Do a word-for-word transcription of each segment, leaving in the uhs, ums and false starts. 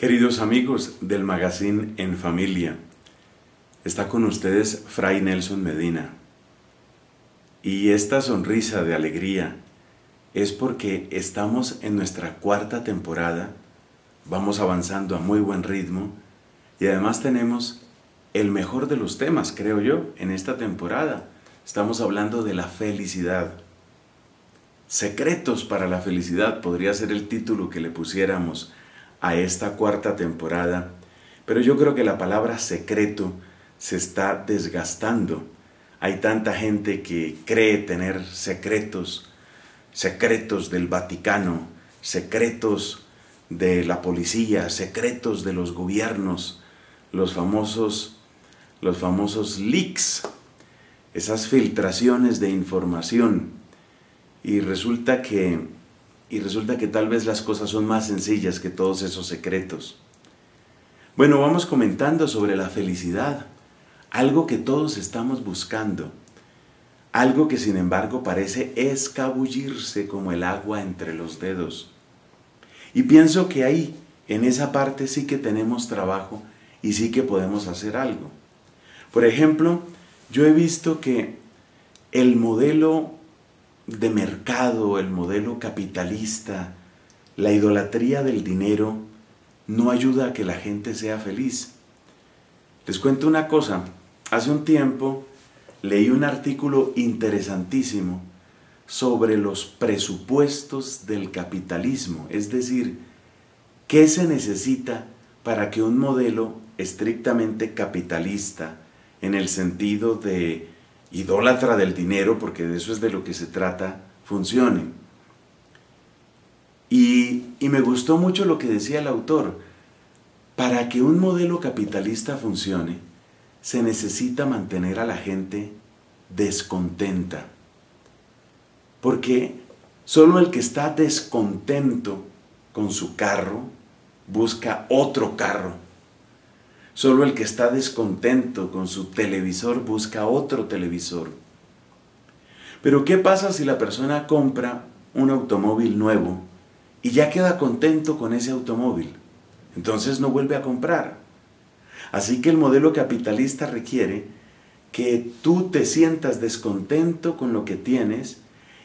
Queridos amigos del magazine En Familia, está con ustedes Fray Nelson Medina. Y esta sonrisa de alegría es porque estamos en nuestra cuarta temporada, vamos avanzando a muy buen ritmo y además tenemos el mejor de los temas, creo yo, en esta temporada. Estamos hablando de la felicidad. Secretos para la felicidad podría ser el título que le pusiéramos a esta cuarta temporada, pero yo creo que la palabra secreto se está desgastando. Hay tanta gente que cree tener secretos, secretos del Vaticano, secretos de la policía, secretos de los gobiernos, los famosos, los famosos leaks, esas filtraciones de información. Y resulta que, y resulta que tal vez las cosas son más sencillas que todos esos secretos. Bueno, vamos comentando sobre la felicidad, algo que todos estamos buscando, algo que sin embargo parece escabullirse como el agua entre los dedos. Y pienso que ahí, en esa parte sí que tenemos trabajo y sí que podemos hacer algo. Por ejemplo, yo he visto que el modelo de mercado, el modelo capitalista, la idolatría del dinero, no ayuda a que la gente sea feliz. Les cuento una cosa, hace un tiempo leí un artículo interesantísimo sobre los presupuestos del capitalismo, es decir, qué se necesita para que un modelo estrictamente capitalista, en el sentido de idólatra del dinero, porque de eso es de lo que se trata, funcione. Y, y me gustó mucho lo que decía el autor. Para que un modelo capitalista funcione, se necesita mantener a la gente descontenta. Porque solo el que está descontento con su carro busca otro carro. Solo el que está descontento con su televisor busca otro televisor. Pero ¿qué pasa si la persona compra un automóvil nuevo y ya queda contento con ese automóvil? Entonces no vuelve a comprar. Así que el modelo capitalista requiere que tú te sientas descontento con lo que tienes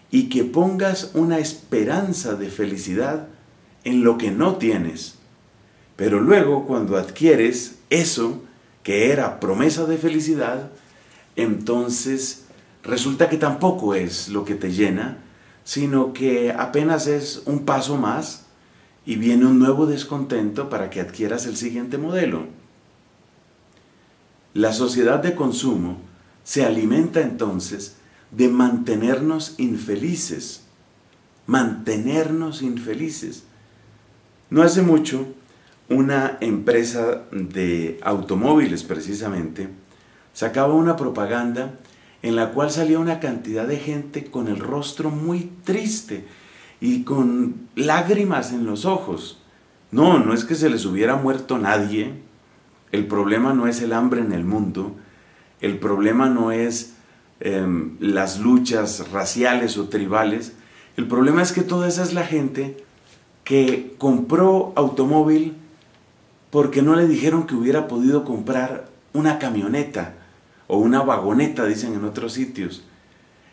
y que pongas una esperanza de felicidad en lo que no tienes. Pero luego, cuando adquieres eso que era promesa de felicidad, entonces resulta que tampoco es lo que te llena, sino que apenas es un paso más y viene un nuevo descontento para que adquieras el siguiente modelo. La sociedad de consumo se alimenta entonces de mantenernos infelices, mantenernos infelices. No hace mucho, una empresa de automóviles, precisamente, sacaba una propaganda en la cual salía una cantidad de gente con el rostro muy triste y con lágrimas en los ojos. No, no es que se les hubiera muerto nadie. El problema no es el hambre en el mundo. El problema no es eh, las luchas raciales o tribales. El problema es que toda esa es la gente que compró automóvil porque no le dijeron que hubiera podido comprar una camioneta o una vagoneta, dicen en otros sitios.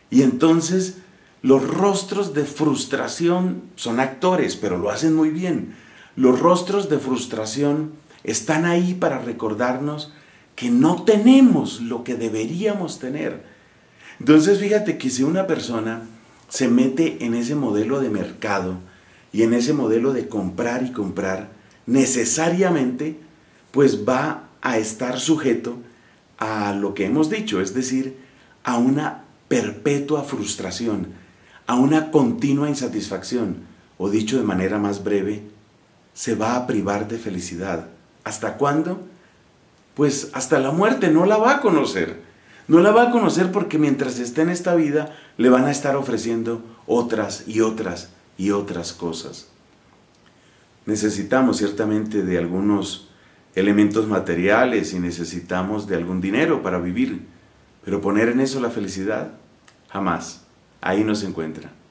Y entonces los rostros de frustración son actores, pero lo hacen muy bien. Los rostros de frustración están ahí para recordarnos que no tenemos lo que deberíamos tener. Entonces fíjate que si una persona se mete en ese modelo de mercado y en ese modelo de comprar y comprar, necesariamente pues va a estar sujeto a lo que hemos dicho, es decir, a una perpetua frustración, a una continua insatisfacción, o dicho de manera más breve, se va a privar de felicidad. ¿Hasta cuándo? Pues hasta la muerte. No la va a conocer, no la va a conocer porque mientras esté en esta vida le van a estar ofreciendo otras y otras y otras cosas. Necesitamos ciertamente de algunos elementos materiales y necesitamos de algún dinero para vivir, pero poner en eso la felicidad, jamás. Ahí no se encuentra.